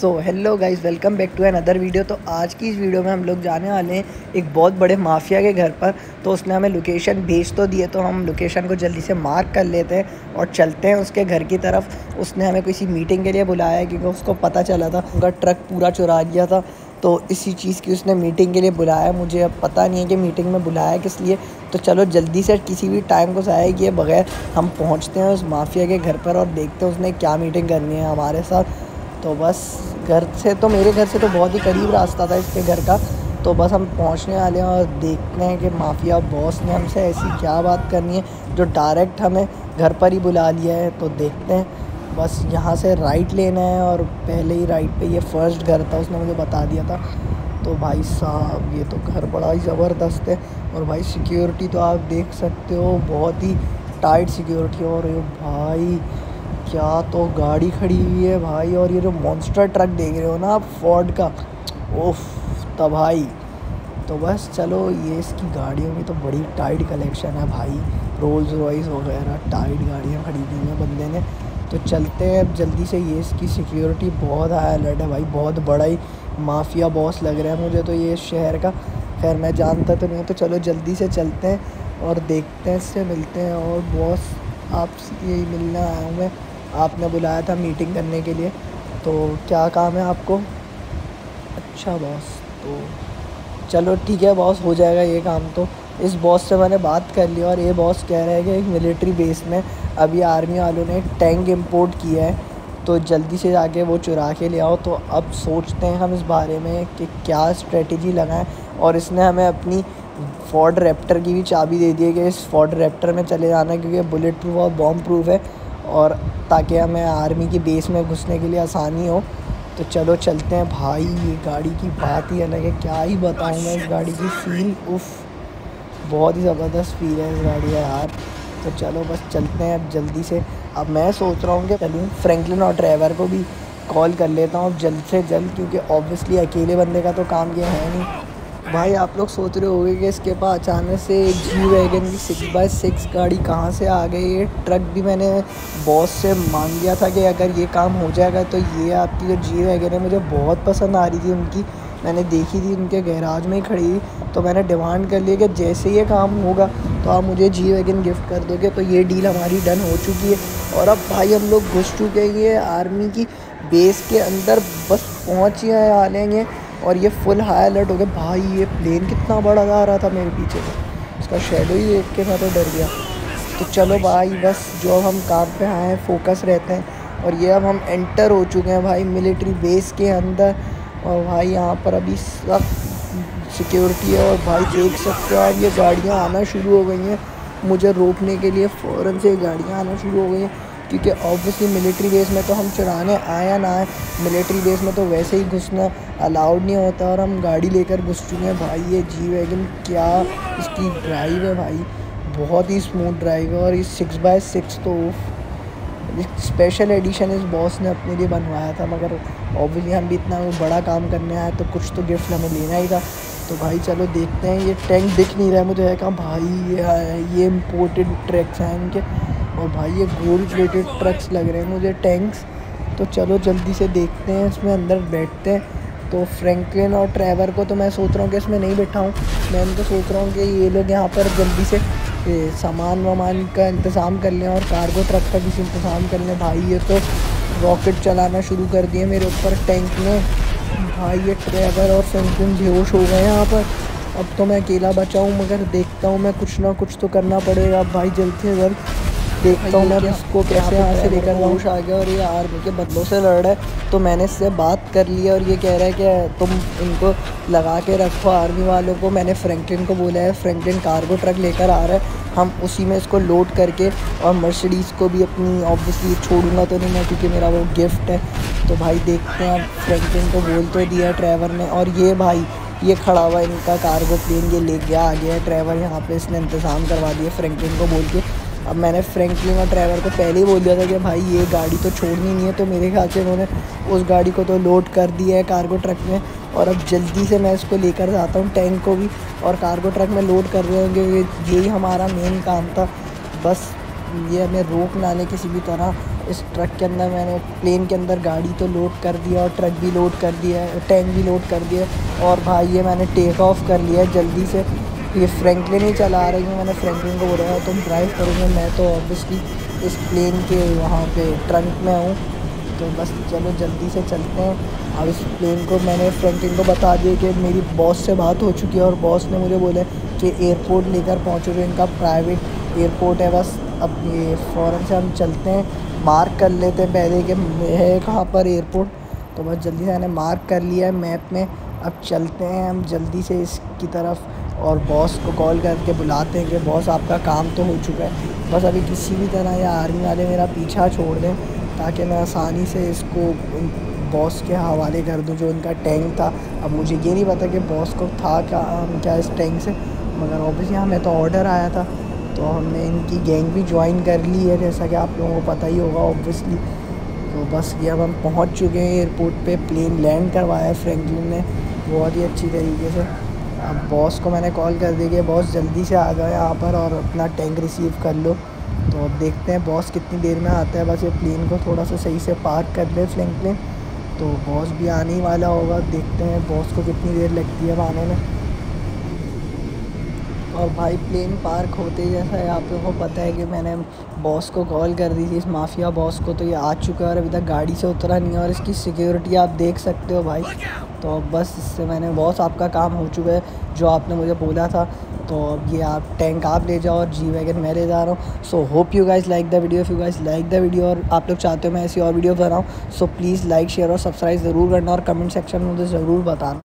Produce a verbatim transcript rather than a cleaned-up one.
So hello guys, welcome back to another video. तो आज की इस वीडियो में हम लोग जाने वाले हैं एक बहुत बड़े माफिया के घर पर। तो उसने हमें लोकेशन भेज तो दिए, तो हम लोकेशन को जल्दी से मार्क कर लेते हैं और चलते हैं उसके घर की तरफ। उसने हमें किसी मीटिंग के लिए बुलाया है क्योंकि उसको पता चला था उनका ट्रक पूरा चुरा लिया था, तो इसी चीज़ की उसने मीटिंग के लिए बुलाया। मुझे अब पता नहीं है कि मीटिंग में बुलाया किस लिए। तो चलो जल्दी से किसी भी टाइम को ज़ाया किए बगैर हम पहुंचते हैं उस माफिया के घर पर और देखते हैं उसने क्या मीटिंग करनी है हमारे साथ। तो बस घर से तो मेरे घर से तो बहुत ही करीब रास्ता था इसके घर का। तो बस हम पहुंचने वाले हैं और देखते हैं कि माफिया बॉस ने हमसे ऐसी क्या बात करनी है जो डायरेक्ट हमें घर पर ही बुला लिया है। तो देखते हैं, बस यहाँ से राइट लेना है और पहले ही राइट पे ये फर्स्ट घर था, उसने मुझे बता दिया था। तो भाई साहब, ये तो घर बड़ा ही ज़बरदस्त है और भाई सिक्योरिटी तो आप देख सकते हो, बहुत ही टाइट सिक्योरिटी। और ये भाई क्या तो गाड़ी खड़ी हुई है भाई, और ये जो मॉन्स्टर ट्रक देख रहे हो ना आप, फोर्ड का, ओफ तबाही। तो बस चलो, ये इसकी गाड़ियों में तो बड़ी टाइट कलेक्शन है भाई, रोल्स रॉयस वगैरह टाइट गाड़ियाँ खरीदी हैं बंदे ने। तो चलते हैं अब जल्दी से, ये इसकी सिक्योरिटी बहुत हाई अलर्ट है भाई, बहुत बड़ा ही माफिया बॉस लग रहा है मुझे तो ये शहर का। खैर मैं जानता तो नहीं हूँ। तो चलो जल्दी से चलते हैं और देखते हैं, इससे मिलते हैं। और बॉस आपसे यही मिलना आया हूँ मैं, आपने बुलाया था मीटिंग करने के लिए, तो क्या काम है आपको? अच्छा बॉस, तो चलो ठीक है बॉस, हो जाएगा ये काम। तो इस बॉस से मैंने बात कर ली और ये बॉस कह रहा है कि एक मिलिट्री बेस में अभी आर्मी वालों ने टैंक इंपोर्ट किया है, तो जल्दी से जाके वो चुरा के ले आओ। तो अब सोचते हैं हम इस बारे में कि क्या स्ट्रेटजी लगाएं। और इसने हमें अपनी फोर्ड रैप्टर की भी चाबी दे दी है कि इस फोर्ड रैप्टर में चले जाना क्योंकि बुलेट प्रूफ और बॉम्ब प्रूफ है, और ताकि हमें आर्मी की बेस में घुसने के लिए आसानी हो। तो चलो चलते हैं भाई, ये गाड़ी की बात ही अलग है, क्या ही बताऊँ मैं इस गाड़ी की फील, उफ़ बहुत ही ज़बरदस्त फील है इस गाड़ी का यार। तो चलो बस चलते हैं अब जल्दी से। अब मैं सोच रहा हूँ कि चलूँ फ्रैंकलिन और ड्राइवर को भी कॉल कर लेता हूँ जल्द से जल्द, क्योंकि ऑब्वियसली अकेले बंदे का तो काम ये है नहीं। भाई आप लोग सोच रहे होंगे कि इसके पास अचानक से एक जी वैगन की सिक्स बाई सिक्स गाड़ी कहाँ से आ गई। ये ट्रक भी मैंने बॉस से मांग लिया था कि अगर ये काम हो जाएगा तो ये आपकी जो जी वैगन है मुझे बहुत पसंद आ रही थी, उनकी मैंने देखी थी, उनके गैराज में ही खड़ी हुई। तो मैंने डिमांड कर लिया कि जैसे ये काम होगा तो आप मुझे जी वैगन गिफ्ट कर दोगे। तो ये डील हमारी डन हो चुकी है और अब भाई हम लोग घुस चुके हैं आर्मी की बेस के अंदर, बस पहुँच ही आने हैं और ये फुल हाई अलर्ट हो गए। भाई ये प्लेन कितना बड़ा आ रहा था मेरे पीछे से, उसका शेडो ही देख के मैं तो डर गया। तो चलो भाई बस जो हम काम पे आए हैं फोकस रहते हैं, और ये अब हम एंटर हो चुके हैं भाई मिलिट्री बेस के अंदर। और भाई यहाँ पर अभी सख्त सिक्योरिटी है और भाई देख सकते हो आप, ये गाड़ियाँ आना शुरू हो गई हैं मुझे रोकने के लिए, फ़ौरन से गाड़ियाँ आना शुरू हो गई हैं क्योंकि ऑब्वियसली मिलिट्री बेस में तो हम चुराने आया ना आए, मिलिट्री बेस में तो वैसे ही घुसना अलाउड नहीं होता। और हम गाड़ी लेकर घुस चुके हैं भाई, ये जी वैगन क्या इसकी ड्राइव है भाई, बहुत ही स्मूथ ड्राइव है। और ये सिक्स बाई सिक्स तो स्पेशल एडिशन इस बॉस ने अपने लिए बनवाया था, मगर ऑब्वियसली हम भी इतना बड़ा काम करने आए तो कुछ तो गिफ्ट हमें लेना ही था। तो भाई चलो देखते हैं, ये टैंक दिख नहीं रहा है मुझे है कहाँ भाई, ये ये इम्पोर्टेड ट्रक्स हैं इनके, और भाई ये गोल्ड प्लेटेड ट्रक्स लग रहे हैं मुझे टैंक्स। तो चलो जल्दी से देखते हैं, इसमें अंदर बैठते हैं। तो फ्रैंकलिन और ट्रेवर को तो मैं सोच रहा हूँ कि इसमें नहीं बैठाऊँ, मैं तो सोच रहा हूँ कि ये लोग यहाँ पर जल्दी से सामान वामान का इंतज़ाम कर लें और कार्गो ट्रक का किसी इंतज़ाम कर लें। भाई ये तो रॉकेट चलाना शुरू कर दिए मेरे ऊपर टैंक ने, भाई ये ट्रेवर और फ्रैंकलिन बेहोश हो गए यहाँ पर। अब तो मैं अकेला बचा हूँ, मगर देखता हूँ मैं कुछ ना कुछ तो करना पड़ेगा भाई, जल्द से जल्द देखता हूँ मैं इसको कैसे यहाँ से लेकर होश आ गया। और ये आर्मी के बदलों से लड़ रहा है, तो मैंने इससे बात कर ली और ये कह रहा है कि तुम इनको लगा के रखो आर्मी वालों को। मैंने फ्रैंकलिन को बोला है, फ्रैंकलिन कार्गो ट्रक लेकर आ रहा है, हम उसी में इसको लोड करके और मर्सिडीज़ को भी अपनी ऑब्वियसली छोड़ूंगा तो नहीं मैं क्योंकि मेरा वो गिफ्ट है। तो भाई देखते हैं, अब फ्रैंकलिन को बोल तो दिया ट्रेवर ने, और ये भाई ये खड़ा हुआ इनका कार्गो प्लेन ये ले गया आ गया है ट्रेवर, यहाँ पर इसने इंतज़ाम करवा दिया फ्रैंकलिन को बोल के। अब मैंने फ्रैंकलिन और ड्राइवर को पहले ही बोल दिया था कि भाई ये गाड़ी तो छोड़नी नहीं है, तो मेरे ख्याल से उन्होंने उस गाड़ी को तो लोड कर दिया है कार्गो ट्रक में। और अब जल्दी से मैं इसको लेकर जाता हूँ टैंक को भी, और कार्गो ट्रक में लोड कर रहे होंगे, यही हमारा मेन काम था। बस ये हमें रोक ना ले किसी भी तरह, इस ट्रक के अंदर मैंने प्लेन के अंदर गाड़ी तो लोड कर दिया और ट्रक भी लोड कर दिया है, टैंक भी लोड कर दिया है। और भाई ये मैंने टेक ऑफ कर लिया है जल्दी से। ये फ्रैंकलिन ही चला रही हूँ, मैंने फ्रैंकलिन को बोला तुम ड्राइव करोगे, मैं तो ऑब्वियसली इस प्लेन के वहाँ पे ट्रंक में हूँ। तो बस चलो जल्दी से चलते हैं। अब इस प्लेन को मैंने फ्रैंकलिन को बता दिया कि मेरी बॉस से बात हो चुकी है और बॉस ने मुझे बोला कि एयरपोर्ट लेकर पहुँचो, जो इनका प्राइवेट एयरपोर्ट है। बस अब ये फ़ौरन से हम चलते हैं, मार्क कर लेते हैं पहले कि है कहाँ पर एयरपोर्ट। तो बस जल्दी से मैंने मार्क कर लिया है मैप में। अब चलते हैं हम जल्दी से इसकी तरफ और बॉस को कॉल करके बुलाते हैं कि बॉस आपका काम तो हो चुका है, बस अभी किसी भी तरह या आर्मी वाले मेरा पीछा छोड़ दें ताकि मैं आसानी से इसको बॉस के हवाले कर दूं, जो इनका टैंक था। अब मुझे ये नहीं पता कि बॉस को था क्या क्या इस टैंक से, मगर ऑब्वियसली हमें तो ऑर्डर आया था। तो हमने इनकी गैंग भी ज्वाइन कर ली है, जैसा कि आप लोगों को पता ही होगा ऑब्वियसली। तो बस ये अब हम पहुँच चुके हैं एयरपोर्ट पर, प्लेन लैंड करवाया है फ्रैंकलिन ने बहुत ही अच्छी तरीके से। अब बॉस को मैंने कॉल कर दी कि बॉस जल्दी से आ जाओ यहाँ पर और अपना टैंक रिसीव कर लो। तो अब देखते हैं बॉस कितनी देर में आता है। बस ये प्लेन को थोड़ा सा सही से पार्क कर ले फ्रैंकलिन, तो बॉस भी आने ही वाला होगा। देखते हैं बॉस को कितनी देर लगती है आने में। और भाई प्लेन पार्क होते ही, जैसा है आप लोगों को पता है कि मैंने बॉस को कॉल कर दी थी इस माफिया बॉस को, तो ये आ चुका है और अभी तक गाड़ी से उतरा नहीं है। और इसकी सिक्योरिटी आप देख सकते हो भाई। तो अब बस इससे मैंने बॉस आपका काम हो चुका है जो आपने मुझे बोला था। तो अब ये आप टैंक आप ले जाओ और जी वैगन मैं ले जा रहा हूँ। So hope you guys like the video. If you guys like the video और आप लोग चाहते हो मैं ऐसी और वीडियो बनाऊँ, सो प्लीज़ लाइक शेयर और सब्सक्राइब ज़रूर करना और कमेंट सेक्शन में मुझे ज़रूर बताना।